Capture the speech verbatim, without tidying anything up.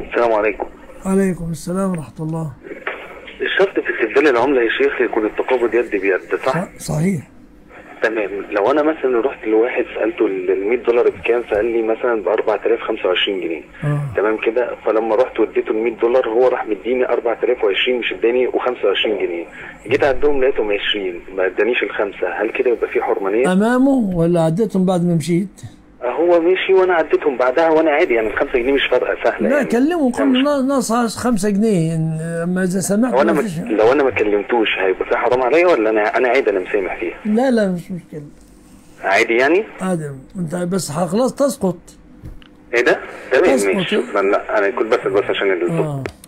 السلام عليكم. وعليكم السلام ورحمة الله. الشرط في استبدال العملة يا شيخ يكون التقابض يد بيد، صح؟ صحيح. تمام، لو أنا مثلا رحت لواحد سألته ال مية دولار بكام، فقال لي مثلا ب أربعة آلاف وخمسة وعشرين جنيه. آه. تمام كده، فلما رحت واديته ال مية دولار هو راح مديني أربعة آلاف وعشرين، مش اداني و25 جنيه. جيت عدهم لقيتهم عشرين، ما ادانيش الخمسة، هل كده يبقى في حرمانية؟ أمامه ولا عديتهم بعد ما مشيت؟ هو مشي وانا عديتهم بعدها وانا عادي، يعني الخمسة جنيه مش فارقه سهله. لا يعني كلمه وقول له ناقص خمسة جنيه، اما اذا سمحت. وانا ما لو انا ما كلمتوش هيبقى في حرام عليا ولا انا انا عادي انا مسامح فيها؟ لا لا مش مشكله. عادي يعني؟ عادي انت بس خلاص تسقط. ايه ده؟ تمام ماشي. انا كنت بسال بس عشان الظروف. آه.